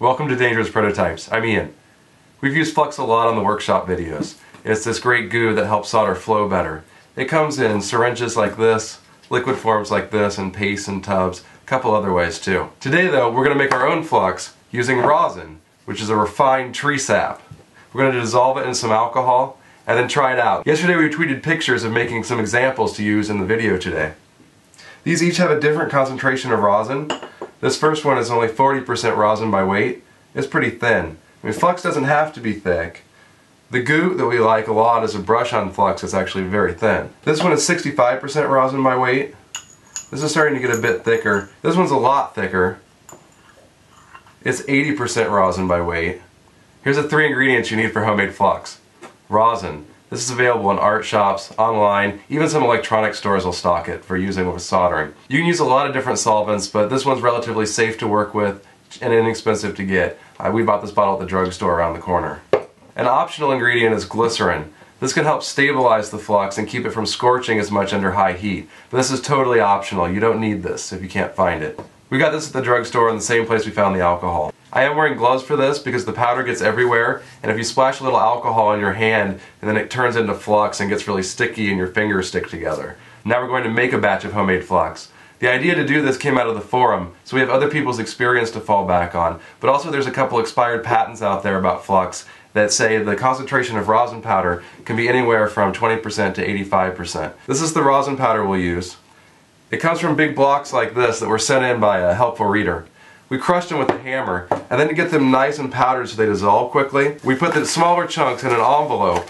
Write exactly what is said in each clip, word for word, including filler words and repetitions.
Welcome to Dangerous Prototypes. I'm Ian. We've used flux a lot on the workshop videos. It's this great goo that helps solder flow better. It comes in syringes like this, liquid forms like this, and pastes and tubs, a couple other ways too. Today though, we're going to make our own flux using rosin, which is a refined tree sap. We're going to dissolve it in some alcohol and then try it out. Yesterday we tweeted pictures of making some examples to use in the video today. These each have a different concentration of rosin. This first one is only forty percent rosin by weight. It's pretty thin. I mean, flux doesn't have to be thick. The goo that we like a lot is a brush on flux that's actually very thin. This one is sixty-five percent rosin by weight. This is starting to get a bit thicker. This one's a lot thicker. It's eighty percent rosin by weight. Here's the three ingredients you need for homemade flux. Rosin. This is available in art shops, online, even some electronic stores will stock it for using with soldering. You can use a lot of different solvents, but this one's relatively safe to work with and inexpensive to get. Uh, we bought this bottle at the drugstore around the corner. An optional ingredient is glycerin. This can help stabilize the flux and keep it from scorching as much under high heat. But this is totally optional. You don't need this if you can't find it. We got this at the drugstore in the same place we found the alcohol. I am wearing gloves for this because the powder gets everywhere, and if you splash a little alcohol on your hand, and then it turns into flux and gets really sticky and your fingers stick together. Now we're going to make a batch of homemade flux. The idea to do this came out of the forum, so we have other people's experience to fall back on, but also there's a couple expired patents out there about flux that say the concentration of rosin powder can be anywhere from twenty percent to eighty-five percent. This is the rosin powder we'll use. It comes from big blocks like this that were sent in by a helpful reader. We crushed them with a hammer, and then to get them nice and powdered so they dissolve quickly, we put the smaller chunks in an envelope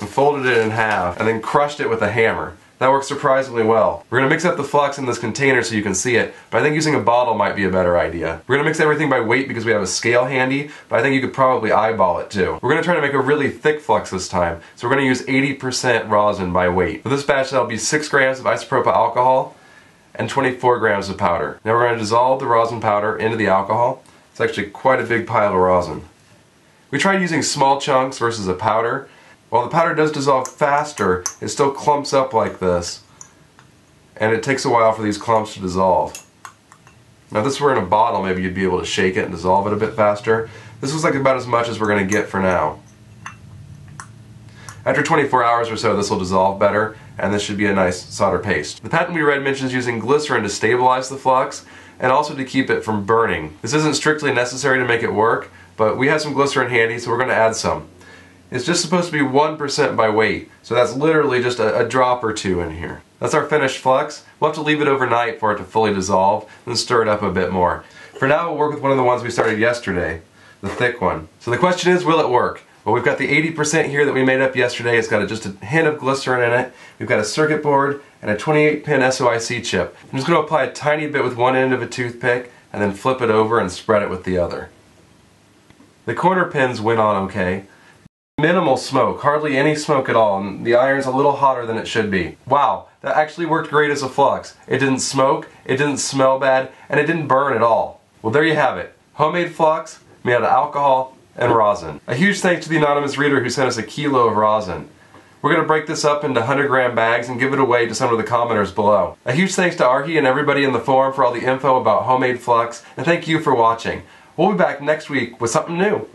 and folded it in half, and then crushed it with a hammer. That worked surprisingly well. We're going to mix up the flux in this container so you can see it, but I think using a bottle might be a better idea. We're going to mix everything by weight because we have a scale handy, but I think you could probably eyeball it too. We're going to try to make a really thick flux this time, so we're going to use eighty percent rosin by weight. For this batch that'll be six grams of isopropyl alcohol, and twenty-four grams of powder. Now we're going to dissolve the rosin powder into the alcohol. It's actually quite a big pile of rosin. We tried using small chunks versus a powder. While the powder does dissolve faster, it still clumps up like this, and it takes a while for these clumps to dissolve. Now if this were in a bottle, maybe you'd be able to shake it and dissolve it a bit faster. This was like about as much as we're going to get for now. After twenty-four hours or so, this will dissolve better, and this should be a nice solder paste. The patent we read mentions using glycerin to stabilize the flux, and also to keep it from burning. This isn't strictly necessary to make it work, but we have some glycerin handy, so we're going to add some. It's just supposed to be one percent by weight, so that's literally just a, a drop or two in here. That's our finished flux. We'll have to leave it overnight for it to fully dissolve, then stir it up a bit more. For now, we'll work with one of the ones we started yesterday, the thick one. So the question is, will it work? Well, we've got the eighty percent here that we made up yesterday. It's got a, just a hint of glycerin in it. We've got a circuit board and a twenty-eight pin S O I C chip. I'm just going to apply a tiny bit with one end of a toothpick and then flip it over and spread it with the other. The corner pins went on okay. Minimal smoke, hardly any smoke at all, and the iron's a little hotter than it should be. Wow, that actually worked great as a flux. It didn't smoke, it didn't smell bad, and it didn't burn at all. Well, there you have it. Homemade flux made out of alcohol and rosin. A huge thanks to the anonymous reader who sent us a kilo of rosin. We're going to break this up into one hundred gram bags and give it away to some of the commenters below. A huge thanks to Arhee and everybody in the forum for all the info about homemade flux, and thank you for watching. We'll be back next week with something new.